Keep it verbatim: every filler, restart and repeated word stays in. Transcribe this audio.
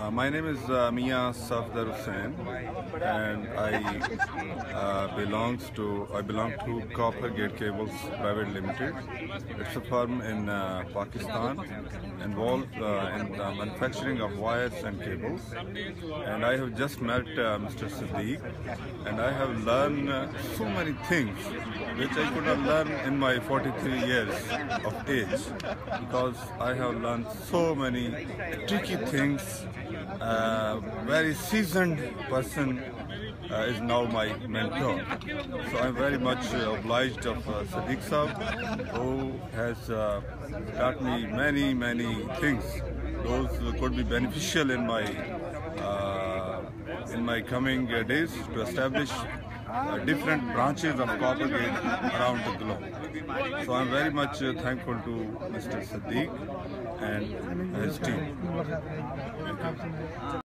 Uh, my name is uh, Mian Safdar Hussain, and I uh, belongs to I belong to Coppergate Cables Private Limited. It's a firm in uh, Pakistan involved uh, in the manufacturing of wires and cables. And I have just met uh, Mister Siddique, and I have learned uh, so many things which I could not learn in my forty-three years of age, because I have learned so many tricky things. Uh, very seasoned person uh, is now my mentor. So I'm very much uh, obliged of uh, Siddique Sahab, who has uh, taught me many, many things. Those could be beneficial in my uh, in my coming uh, days to establish uh, different branches of Coppergate around the globe. So I'm very much uh, thankful to Mister Siddique and his team. Thank you.